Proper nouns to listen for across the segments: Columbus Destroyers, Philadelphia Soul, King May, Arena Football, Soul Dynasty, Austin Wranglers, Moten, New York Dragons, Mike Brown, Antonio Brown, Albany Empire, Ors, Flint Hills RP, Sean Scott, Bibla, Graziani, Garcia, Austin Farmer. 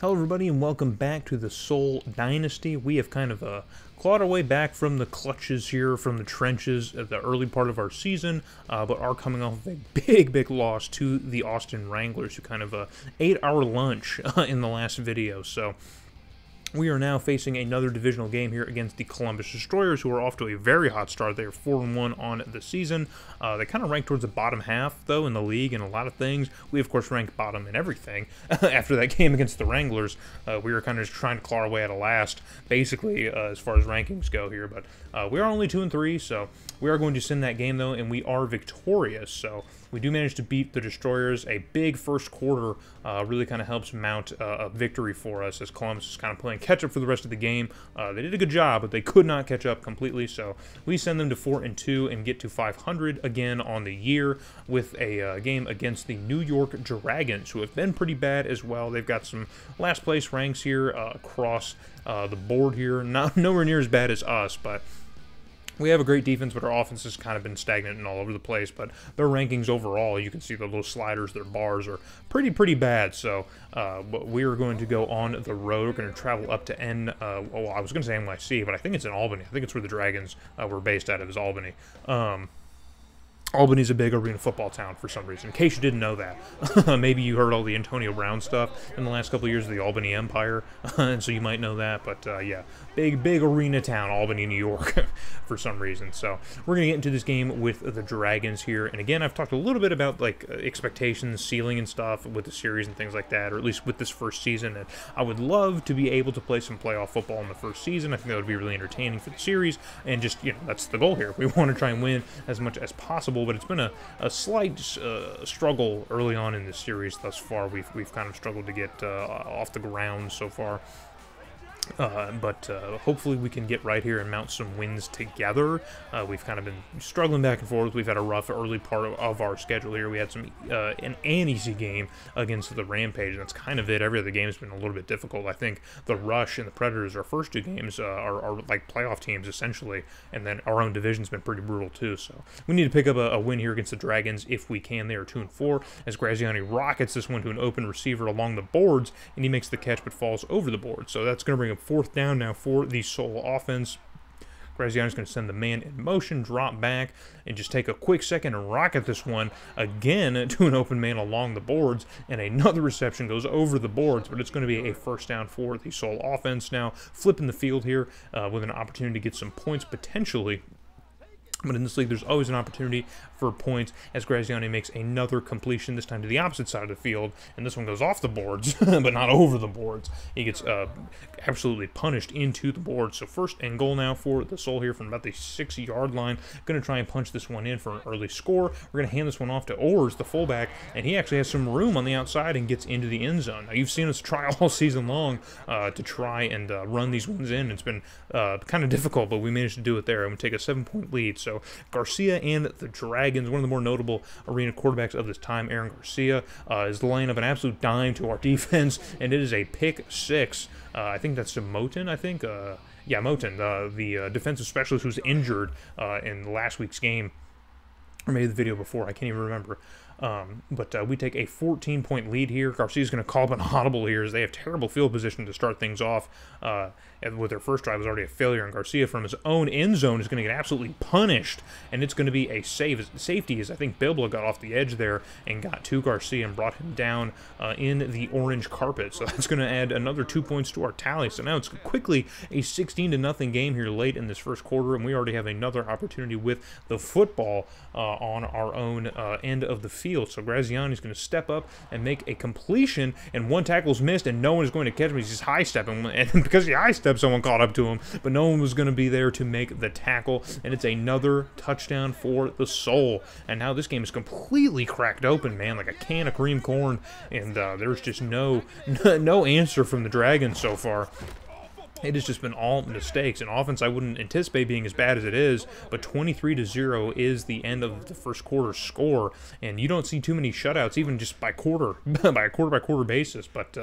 Hello everybody and welcome back to the Soul Dynasty. We have kind of clawed our way back from the clutches here, from the trenches at the early part of our season, but are coming off of a big loss to the Austin Wranglers, who kind of ate our lunch in the last video. So we are now facing another divisional game here against the Columbus Destroyers, who are off to a very hot start. They are 4-1 on the season. They kind of rank towards the bottom half, though, in the league and a lot of things. We, of course, rank bottom in everything. After that game against the Wranglers, we were kind of just trying to claw our way out of last, basically, as far as rankings go here. But we are only 2-3, so we are going to send that game, though, and we are victorious. So we do manage to beat the Destroyers. A big first quarter really kind of helps mount a victory for us, as Columbus is kind of playing catch up for the rest of the game. They did a good job, but they could not catch up completely, so we send them to 4-2 and get to 500 again on the year with a game against the New York Dragons, who have been pretty bad as well. They've got some last place ranks here across the board here. Nowhere near as bad as us, but we have a great defense, but our offense has kind of been stagnant and all over the place. But their rankings overall, you can see the little sliders, their bars are pretty bad. So we are going to go on the road. We're going to travel up to I was going to say NYC, but I think it's in Albany. I think it's where the Dragons were based out of, is Albany. Albany's a big arena football town for some reason, in case you didn't know that. Maybe you heard all the Antonio Brown stuff in the last couple of years of the Albany Empire, and so you might know that, but yeah, big arena town, Albany, New York, for some reason. So we're going to get into this game with the Dragons here, and again, I've talked a little bit about, like, expectations, ceiling and stuff with the series and things like that, or at least with this first season, and I would love to be able to play some playoff football in the first season. I think that would be really entertaining for the series, and just, you know, that's the goal here. We want to try and win as much as possible, but it's been a slight struggle early on in this series thus far. We've kind of struggled to get off the ground so far. But hopefully we can get right here and mount some wins together. We've kind of been struggling back and forth. We've had a rough early part of our schedule here. We had some an easy game against the Rampage, and that's kind of it. Every other game has been a little bit difficult. I think the Rush and the Predators, our first two games, are like playoff teams, essentially, and then our own division's been pretty brutal, too. So we need to pick up a win here against the Dragons if we can. They are 2-4, as Graziani rockets this one to an open receiver along the boards, and he makes the catch but falls over the board. So that's going to bring up 4th down now for the Soul offense. Graziani's going to send the man in motion, drop back, and just take a quick second and rocket this one again to an open man along the boards, and another reception goes over the boards, but it's going to be a first down for the Soul offense now, flipping the field here with an opportunity to get some points potentially. But in this league, there's always an opportunity for points, as Graziani makes another completion, this time to the opposite side of the field, and this one goes off the boards, but not over the boards. He gets absolutely punished into the boards. So first and goal now for the Soul here from about the 6-yard line. Going to try and punch this one in for an early score. We're going to hand this one off to Ors, the fullback, and he actually has some room on the outside and gets into the end zone. Now, you've seen us try all season long to try and run these ones in. It's been kind of difficult, but we managed to do it there, and we take a 7-point lead. So Garcia and the Dragons, one of the more notable arena quarterbacks of this time, Aaron Garcia, is laying up an absolute dime to our defense, and it is a pick six. I think that's to Moten, I think. Yeah, Moten, the defensive specialist who's injured in last week's game, or maybe the video before, I can't even remember. But we take a 14-point lead here. Garcia's going to call up an audible here, as they have terrible field position to start things off. And with their first drive was already a failure, and Garcia from his own end zone is going to get absolutely punished, and it's going to be a safety, as I think Bibla got off the edge there and got to Garcia and brought him down in the orange carpet. So that's going to add another 2 points to our tally. So now it's quickly a 16-0 game here late in this first quarter, and we already have another opportunity with the football on our own end of the field. So Graziani's going to step up and make a completion, and one tackle's missed, and no one is going to catch him. He's just high-stepping, and because he high-stepped, someone caught up to him, but no one was going to be there to make the tackle, and it's another touchdown for the Soul. And now this game is completely cracked open, man, like a can of cream corn, and there's just no answer from the Dragons so far. It has just been all mistakes. An offense I wouldn't anticipate being as bad as it is, but 23-0 is the end of the first quarter score, and you don't see too many shutouts, even just by quarter, by a quarter-by-quarter basis. But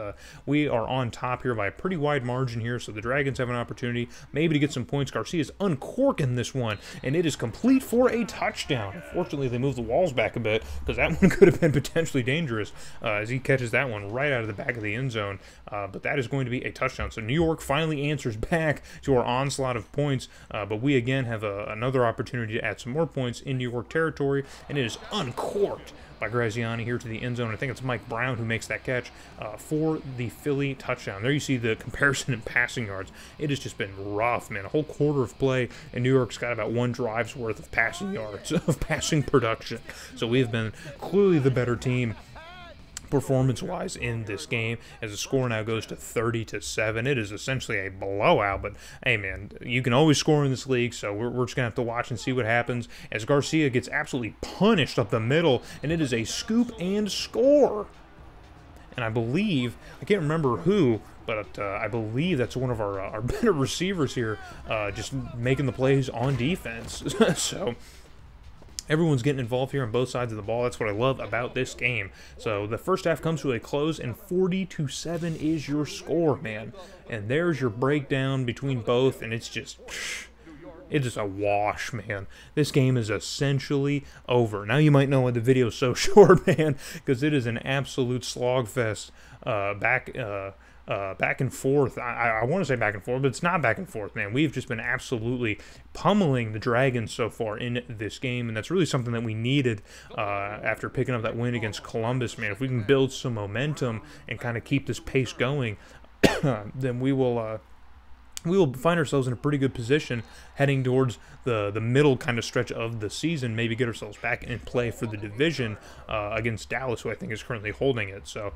we are on top here by a pretty wide margin here, so the Dragons have an opportunity maybe to get some points. Garcia's uncorking this one, and it is complete for a touchdown. Unfortunately, they moved the walls back a bit because that one could have been potentially dangerous as he catches that one right out of the back of the end zone. But that is going to be a touchdown. So New York finally answers back to our onslaught of points, but we again have another opportunity to add some more points in New York territory, and it is uncorked by Graziani here to the end zone. I think it's Mike Brown who makes that catch for the Philly touchdown. There you see the comparison in passing yards. It has just been rough, man. A whole quarter of play, and New York's got about one drive's worth of passing yards, of passing production. So we have been clearly the better team performance-wise in this game, as the score now goes to 30-7. It is essentially a blowout, but hey, man, you can always score in this league, so we're just gonna have to watch and see what happens as Garcia gets absolutely punished up the middle, and it is a scoop and score. And I believe, I can't remember who, but I believe that's one of our better receivers here, just making the plays on defense. So everyone's getting involved here on both sides of the ball. That's what I love about this game. So the first half comes to a close, and 40-7 is your score, man. And there's your breakdown between both, and it's just... it is a wash, man. This game is essentially over. Now you might know why the video is so short, man, because it is an absolute slogfest back and forth. I want to say back and forth, but it's not back and forth, man. We've just been absolutely pummeling the Dragons so far in this game, and that's really something that we needed after picking up that win against Columbus, man. If we can build some momentum and kind of keep this pace going, then we will find ourselves in a pretty good position heading towards the middle kind of stretch of the season, maybe get ourselves back in play for the division against Dallas, who I think is currently holding it. So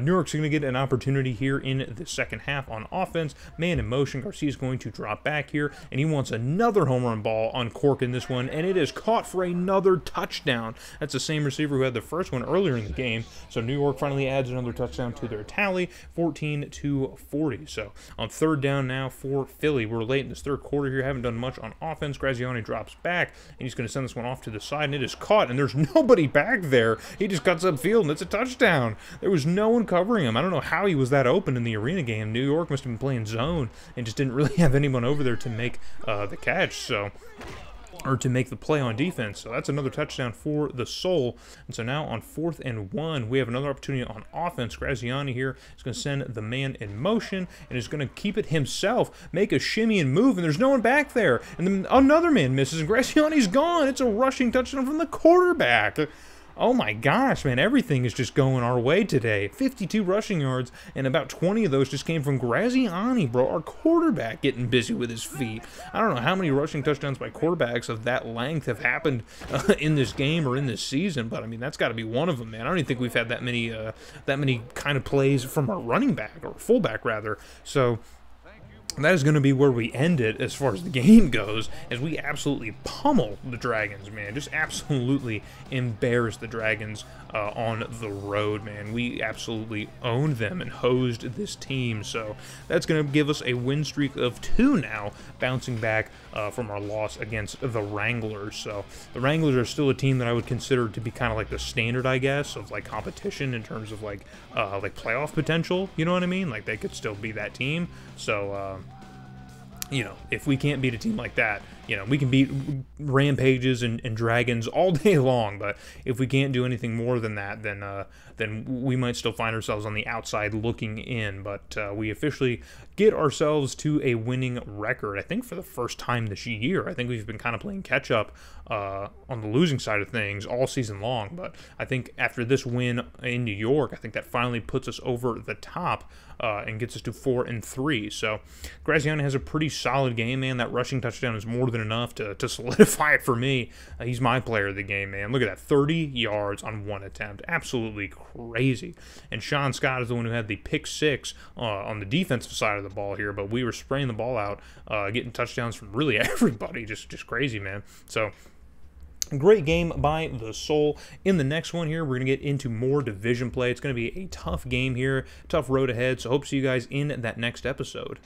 New York's going to get an opportunity here in the second half on offense. Man in motion, Garcia's going to drop back here, and he wants another home run ball on Cork in this one, and it is caught for another touchdown. That's the same receiver who had the first one earlier in the game, so New York finally adds another touchdown to their tally, 14-40. So on third down now for Philly. We're late in this third quarter here. Haven't done much on offense. Graziani drops back, and he's going to send this one off to the side, and it is caught, and there's nobody back there. He just cuts upfield, and it's a touchdown. There was no one covering him. I don't know how he was that open in the arena game. New York must have been playing zone and just didn't really have anyone over there to make the catch, so... or to make the play on defense. So that's another touchdown for the Soul. And so now on 4th and 1, we have another opportunity on offense. Graziani here is going to send the man in motion and is going to keep it himself, make a shimmy and move, and there's no one back there. And then another man misses, and Graziani's gone. It's a rushing touchdown from the quarterback. Oh my gosh, man, everything is just going our way today. 52 rushing yards, and about 20 of those just came from Graziani, bro. Our quarterback getting busy with his feet. I don't know how many rushing touchdowns by quarterbacks of that length have happened in this game or in this season, but I mean, that's got to be one of them, man. I don't even think we've had that many kind of plays from our running back, or fullback rather. So that is going to be where we end it as far as the game goes, as we absolutely pummel the Dragons, man. Just absolutely embarrass the Dragons on the road, man. We absolutely owned them and hosed this team. So that's going to give us a win streak of 2 now, bouncing back from our loss against the Wranglers. So the Wranglers are still a team that I would consider to be kind of like the standard, I guess, of like competition in terms of like playoff potential. You know what I mean? Like they could still be that team. So you know, if we can't beat a team like that, you know, we can beat Rampages and Dragons all day long, but if we can't do anything more than that, then we might still find ourselves on the outside looking in. But we officially get ourselves to a winning record, I think, for the first time this year. I think we've been kind of playing catch-up on the losing side of things all season long, but I think after this win in New York, I think that finally puts us over the top and gets us to 4-3. So Graziani has a pretty solid game, man. That rushing touchdown is more than enough to solidify it for me. He's my player of the game, man. Look at that, 30 yards on one attempt. Absolutely crazy. And Sean Scott is the one who had the pick six on the defensive side of the ball here, but we were spraying the ball out, getting touchdowns from really everybody. Just crazy, man. So great game by the Soul. In the next one here, we're going to get into more division play. It's going to be a tough game here, tough road ahead, so hope to see you guys in that next episode.